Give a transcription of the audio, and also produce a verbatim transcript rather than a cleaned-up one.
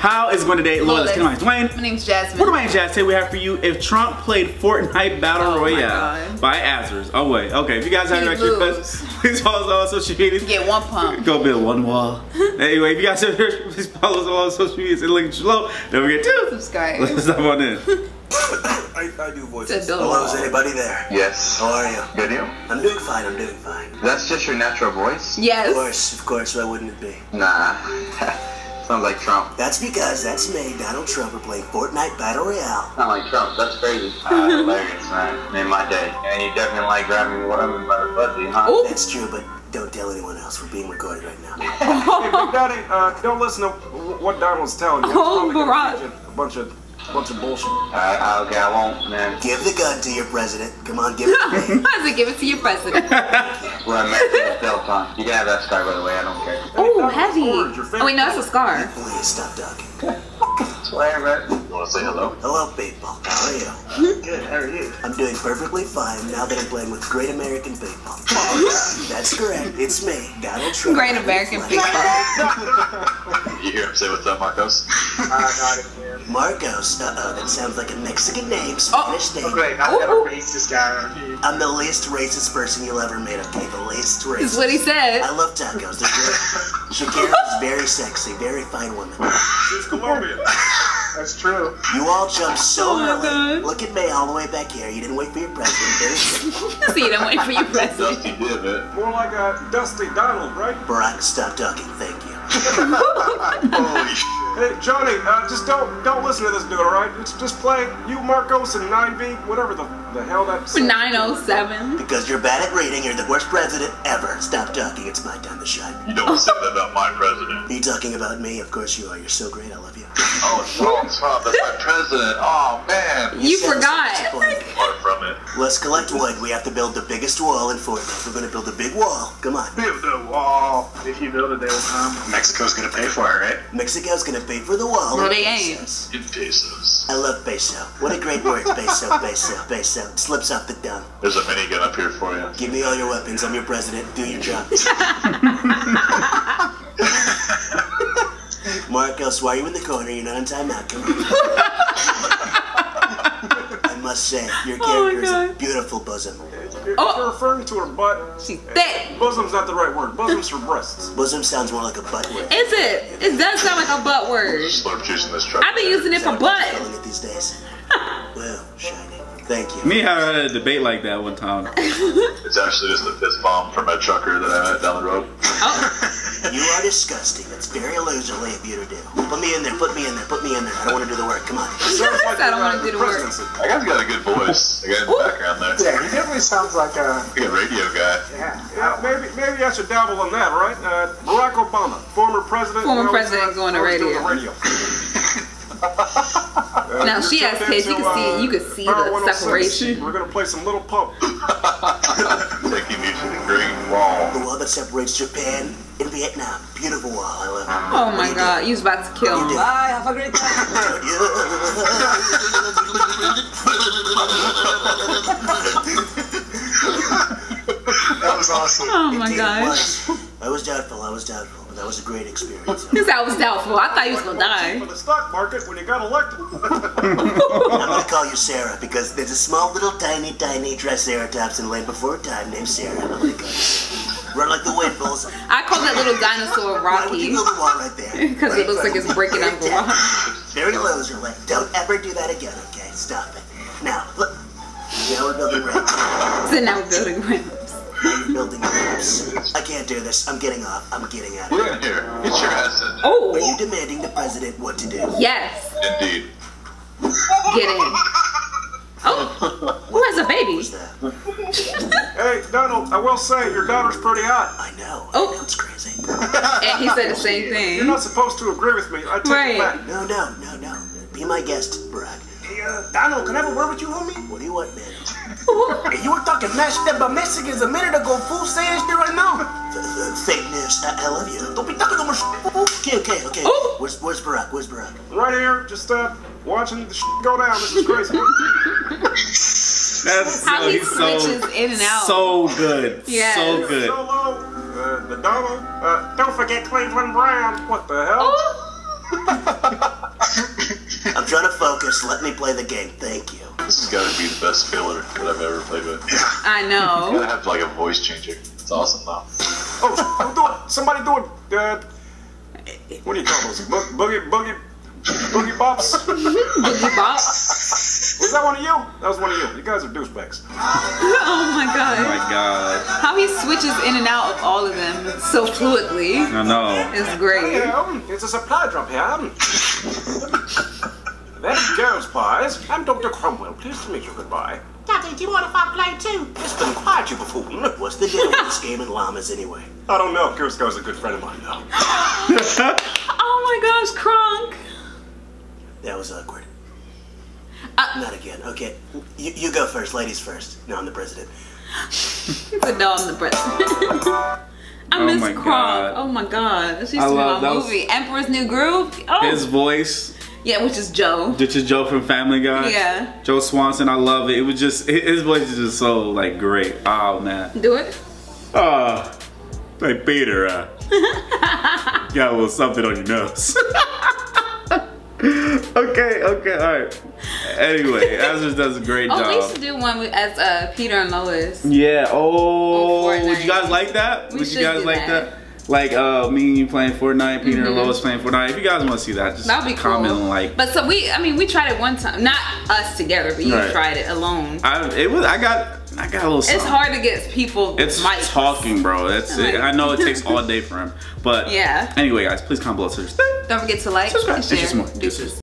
How is it going to date? Lola, my name's Dwayne. My name's Jasmine. What do my name's Jazz? Today we have for you if Trump played Fortnite Battle oh Royale by Azerrz. Oh wait, okay. If you guys haven't actually please, please follow us on social media. Get one pump. Go build one wall. Anyway, if you guys haven't, please follow us on all social media. It's in the link below. Don't forget to subscribe. Let's dive on in. I, I do voices. Hello, is anybody there? Yes. How are you? Good, you? I'm doing fine, I'm doing fine. That's just your natural voice? Yes. Of course, of course, why wouldn't it be? Nah. Sounds like Trump. That's because that's me, Donald Trump, for playing Fortnite Battle Royale. Not like Trump, that's crazy. Uh, hilarious, man. Made my day. And you definitely like grabbing whatever by the fuzzy, huh? Ooh. That's true, but don't tell anyone else. We're being recorded right now. Hey, Big Daddy, uh, don't listen to what Donald's telling you. Oh, Barack. A bunch of... bunch of bullshit. Alright, uh, okay, I won't, man. Give the gun to your president. Come on, give it to me. I said give it to your president. Well, I'm not. You can have that scar, by the way, I don't care. Ooh, heavy. Oh, wait, no, that's a scar. Please stop talking. Swear, man. You want to say hello? Hello, people. How are you? Uh, good, how are you? I'm doing perfectly fine now that I'm playing with great American people. Oh, yeah. That's correct. It's me, Donald Trump. Great American people. You hear him say what's up, Marcos? I got it, man. Marcos? Uh-oh, that sounds like a Mexican name, Spanish oh, name. Oh, great. I've got a racist guy around here. I'm the least racist person you'll ever meet, okay? The least racist. That's what he said. I love tacos. They're good. Shakira's very sexy, very fine woman. She's Colombian. That's true. You all jumped so early. Oh, look at me all the way back here. You didn't wait for your president. So you didn't wait for your president. Dusty did it. More like a Dusty Donald, right? Barack, stop talking. Thank you. Holy shit. Hey, Johnny, uh, just don't don't listen to this dude, alright? Just play you, Marcos, and nine B, whatever the, the hell that's... nine oh seven. Because you're bad at reading, you're the worst president ever. Stop talking, it's my time to shine. You don't say that about my president. Are you talking about me? Of course you are. You're so great, I love you. Oh, Donald Trump, that's my president. Oh, man. You, you forgot. Apart from it. Let's collect wood. We have to build the biggest wall in Fortnite. We're going to build a big wall. Come on. Build the wall. If you build it, they will come. Mexico's gonna pay for it, right? Mexico's gonna pay for the wall. No, they ain't. In pesos. I love peso. What a great word, peso, peso, peso. Slips off the tongue. There's a minigun up here for you. Give me all your weapons. I'm your president. Do your job. Marcos, why are you in the corner? You're not on timeout. Come on. I must say, your character oh is a beautiful bosom. If oh. you're referring to her butt, she's thick. Bosom's not the right word. Bosom's for breasts. Bosom sounds more like a butt word. Is it? It does sound like a butt word. Slurp juice in this truck. I've been using it for butt. Telling it these days. Well, shiny. Thank you. Me, I had a debate like that one time. It's actually just a fist bomb from a trucker that I met down the road. Oh. You are disgusting. That's very allegedly of you to do. Put me in there. Put me in there. Put me in there. I don't want to do the work. Come on. I don't want to do the work. That guy's got a good voice. The guy in the Ooh. background there. Yeah, he definitely sounds like a, like a radio guy. Yeah. yeah. Maybe, maybe I should dabble in that, right? Uh, Barack Obama, former president. Former president going to radio. Going to radio. Uh, now she has kids. You can uh, see it. You can see the separation. We're gonna play some Little Pump. Taking you to the Great Wall. The wall that separates Japan and Vietnam. Beautiful wall. I love it. Oh my God, you was about to kill me. Bye. Have a great time. That was awesome. Oh my gosh. I was doubtful. I was doubtful. That was a great experience. Because I was doubtful. I thought you was going to die. For the stock market when you got elected. I'm going to call you Sarah because there's a small little tiny, tiny triceratops in Land Before Time named Sarah. I'm going to call you Sarah. Run like the wind, bulls. I call that little dinosaur Rocky. Why would you build a wall right there? Because right, it looks right. like it's breaking up the rock. Very low is your leg. Don't ever do that again, okay? Stop it. Now, look. Now we're building ramps. So now we're building ramps. I'm building ramps. I can't do this. I'm getting off. I'm getting out of here. We're in here. It's your asset. Oh. Are you demanding the president what to do? Yes. Indeed. Get in. Oh. Who has a baby? Hey, Donald, I will say your daughter's pretty hot. I know. Oh. I know, it's crazy. And he said the same thing. You're not supposed to agree with me. I take right. it back. No, no, no, no. Be my guest, Barack. Hey, uh, Donald, can I have a word with you, homie? What do you want, man? Hey, you were talking mashed up by Mexicans a minute ago, fool. Say that shit right now. Fake news. I, I love you. Don't be talking no more shit. Okay, okay, okay. Ooh. Where's Where's Barack? Where's Barack? Right here, just uh, watching the shit go down. This is crazy. That's how so, he switches so, in and out. So good. Yeah. So good. Solo, uh, the Donald. Uh, don't forget Cleveland Brown. What the hell? focus. Let me play the game. Thank you. This has got to be the best filler that I've ever played with. Yeah. I know. You gotta have like a voice changer. It's awesome though. Oh, I'm doing somebody doing uh, what do you call those? Bo boogie boogie boogie bops. Boogie bops. Was that one of you? That was one of you. You guys are douchebags. Oh my god. Oh my god. How he switches in and out of all of them so fluidly. I know. It's great. Yeah, it's a supply drop here. That's girls' pies. I'm Doctor Cromwell. Pleased to meet you. Goodbye. Daddy, do you want if I play too? It's been quiet, you buffoon. What's the deal with this game and llamas anyway? I don't know. Cusco's a good friend of mine, though. Oh my gosh, Kronk. That was awkward. Uh, Not again. Okay, you, you go first. Ladies first. No, I'm the president. No, I'm the president. I miss oh Kronk. Oh my god. She's doing my those. movie. Emperor's New Groove. Oh. His voice. Yeah, which is Joe. Which is Joe from Family Guy. Yeah. Joe Swanson, I love it. It was just, his voice is just so, like, great. Oh, man. Do it. Oh, they beat her up. Got a little something on your nose. okay, okay, all right. Anyway, Azerrz does a great oh, job. Oh, we should do one with, as uh, Peter and Lois. Yeah, oh, would you guys like that? We would you guys like that? that? Like uh, me and you playing Fortnite, Peter mm-hmm. and Lois playing Fortnite. If you guys want to see that, just That'd be comment cool. and like. But so we, I mean, we tried it one time, not us together, but you right. tried it alone. I, it was, I got, I got a little. Something. It's hard to get people. It's mics. talking, bro. That's it. I know it takes all day for him, but yeah. Anyway, guys, please comment below. Don't forget to like, subscribe, and share. More. Deuces.